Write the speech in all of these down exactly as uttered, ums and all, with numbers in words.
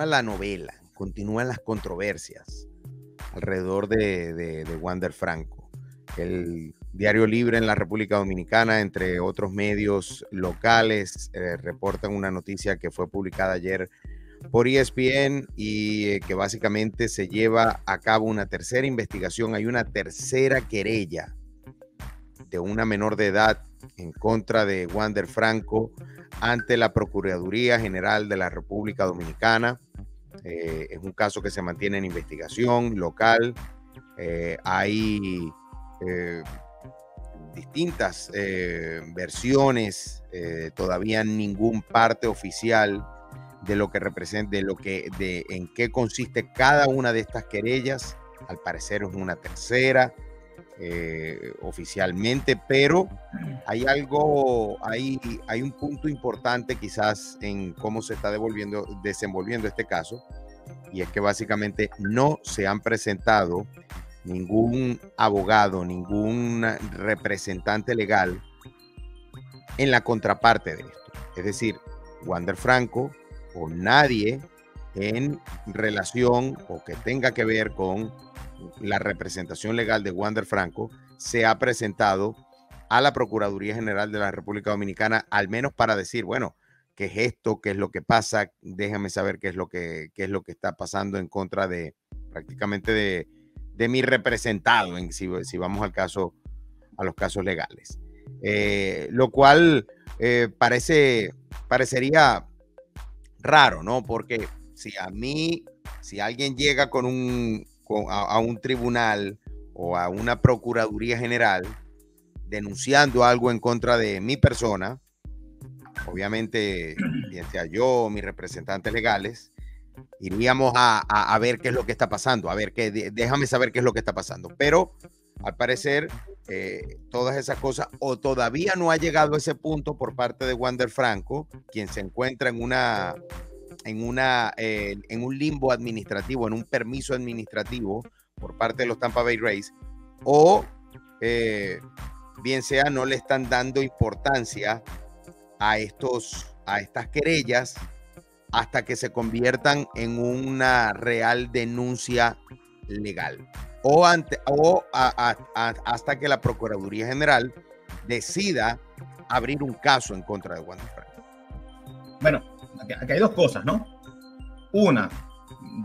continúa la novela, continúan las controversias alrededor de, de, de Wander Franco. El Diario Libre en la República Dominicana, entre otros medios locales, eh, reportan una noticia que fue publicada ayer por E S P N y eh, que básicamente se lleva a cabo una tercera investigación. Hay una tercera querella de una menor de edad en contra de Wander Franco ante la Procuraduría General de la República Dominicana. Eh, es un caso que se mantiene en investigación local. Eh, hay eh, distintas eh, versiones, eh, todavía ningún parte oficial de lo que representa, de lo que, de en qué consiste cada una de estas querellas. Al parecer es una tercera eh, oficialmente, pero hay algo, hay, hay un punto importante quizás en cómo se está devolviendo, desenvolviendo este caso, y es que básicamente no se han presentado ningún abogado, ningún representante legal en la contraparte de esto. Es decir, Wander Franco o nadie en relación o que tenga que ver con la representación legal de Wander Franco se ha presentado a la Procuraduría General de la República Dominicana, al menos para decir, bueno, ¿qué es esto? ¿Qué es lo que pasa? Déjame saber qué es lo que, qué es lo que está pasando en contra de prácticamente de, de mi representado, en, si, si vamos al caso, a los casos legales. Eh, lo cual eh, parece, parecería raro, ¿no? Porque si a mí, si alguien llega con un, con, a, a un tribunal o a una Procuraduría General denunciando algo en contra de mi persona, obviamente, bien sea yo o mis representantes legales, iríamos a, a, a ver qué es lo que está pasando, a ver qué, déjame saber qué es lo que está pasando. Pero al parecer, eh, todas esas cosas, o todavía no ha llegado a ese punto por parte de Wander Franco, quien se encuentra en una, en una, eh, en un limbo administrativo, en un permiso administrativo por parte de los Tampa Bay Rays, o eh, bien sea no le están dando importancia a estos, a estas querellas hasta que se conviertan en una real denuncia legal. O, ante, o a, a, a, hasta que la Procuraduría General decida abrir un caso en contra de Wander Franco. Bueno, aquí hay dos cosas, ¿no? Una,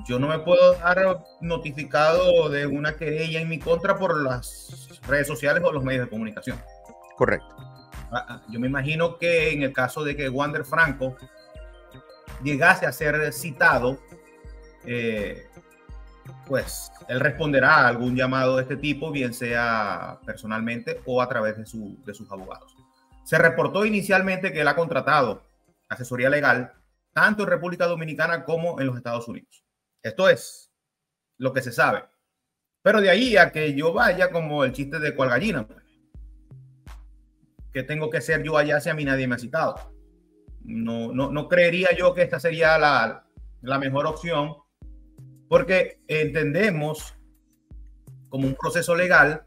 yo no me puedo dar notificado de una querella en mi contra por las redes sociales o los medios de comunicación. Correcto. Yo me imagino que en el caso de que Wander Franco llegase a ser citado, eh, pues él responderá a algún llamado de este tipo, bien sea personalmente o a través de, su, de sus abogados. Se reportó inicialmente que él ha contratado asesoría legal tanto en República Dominicana como en los Estados Unidos. Esto es lo que se sabe. Pero de ahí a que yo vaya como el chiste de cual gallina, que tengo que ser yo allá si a mí nadie me ha citado. No, no, no creería yo que esta sería la, la mejor opción, porque entendemos como un proceso legal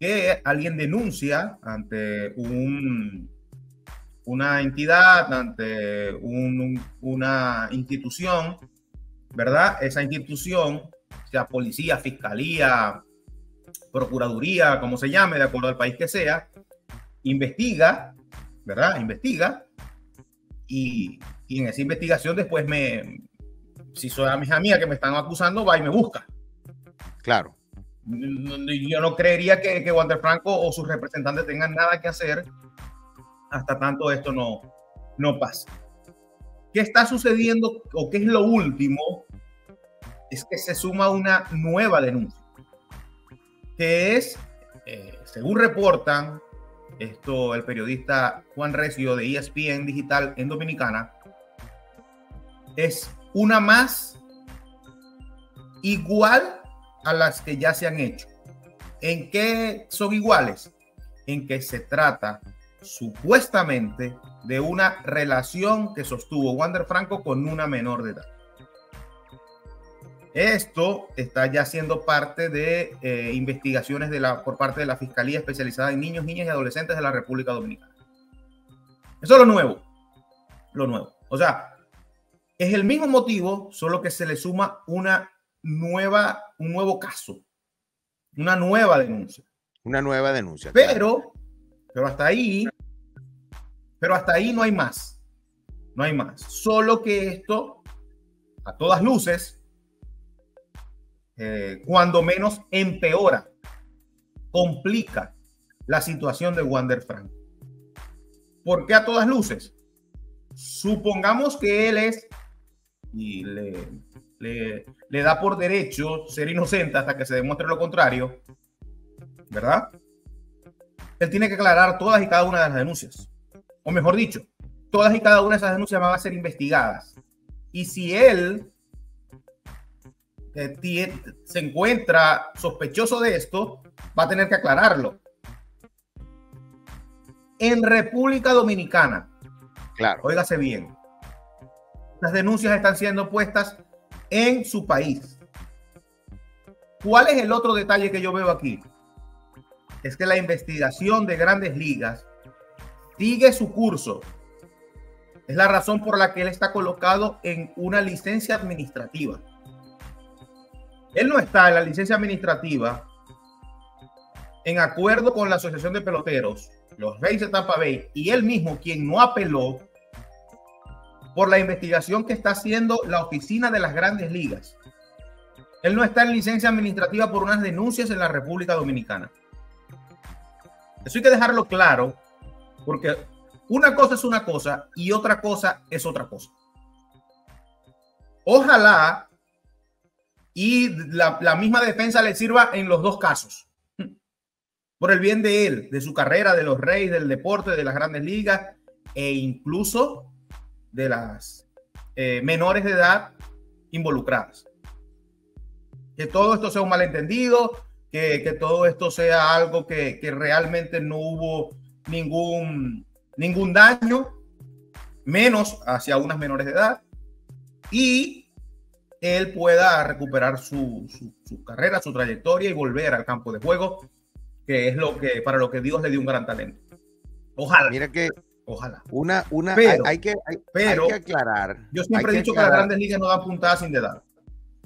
que alguien denuncia ante un, una entidad, ante un, un, una institución, ¿verdad? Esa institución, sea policía, fiscalía, procuraduría, como se llame, de acuerdo al país que sea, investiga, ¿verdad? Investiga y, y en esa investigación después me... Si soy amiga mía que me están acusando, va y me busca. Claro. Yo no creería que, que Wander Franco o sus representantes tengan nada que hacer hasta tanto esto no, no pase. ¿Qué está sucediendo o qué es lo último? Es que se suma una nueva denuncia, que es, eh, según reportan, esto el periodista Juan Recio de E S P N Digital en Dominicana, es una más igual a las que ya se han hecho. ¿En qué son iguales? En que se trata supuestamente de una relación que sostuvo Wander Franco con una menor de edad. Esto está ya siendo parte de eh, investigaciones de la, por parte de la Fiscalía Especializada en Niños, Niñas y Adolescentes de la República Dominicana. Eso es lo nuevo. Lo nuevo. O sea, Es el mismo motivo, solo que se le suma una nueva, un nuevo caso, una nueva denuncia. Una nueva denuncia. Pero, pero hasta ahí, pero hasta ahí no hay más. No hay más. Solo que esto, a todas luces, eh, cuando menos empeora, complica la situación de Wander Franco. ¿Por qué a todas luces? Supongamos que él es y le, le, le da por derecho ser inocente hasta que se demuestre lo contrario, ¿verdad? Él tiene que aclarar todas y cada una de las denuncias. O mejor dicho, todas y cada una de esas denuncias van a ser investigadas. Y si él eh, se encuentra sospechoso de esto, va a tener que aclararlo. En República Dominicana, claro, óigase bien, las denuncias están siendo puestas en su país. ¿Cuál es el otro detalle que yo veo aquí? Es que la investigación de Grandes Ligas sigue su curso. Es la razón por la que él está colocado en una licencia administrativa. Él no está en la licencia administrativa en acuerdo con la Asociación de Peloteros, los Rays de Tampa Bay y él mismo, quien no apeló por la investigación que está haciendo la oficina de las Grandes Ligas. Él no está en licencia administrativa por unas denuncias en la República Dominicana. Eso hay que dejarlo claro, porque una cosa es una cosa y otra cosa es otra cosa. Ojalá y la, la misma defensa le sirva en los dos casos. Por el bien de él, de su carrera, de los Rays, del deporte, de las Grandes Ligas e incluso de las eh, menores de edad involucradas. Que todo esto sea un malentendido, que, que todo esto sea algo que, que realmente no hubo ningún, ningún daño, menos hacia unas menores de edad, y él pueda recuperar su, su, su carrera, su trayectoria y volver al campo de juego, que es lo que, para lo que Dios le dio un gran talento. Ojalá. Mira que ojalá. Una, una, pero, hay, hay, que, hay, pero, hay que aclarar. Yo siempre he dicho que, que las Grandes Ligas no dan puntadas sin dedar.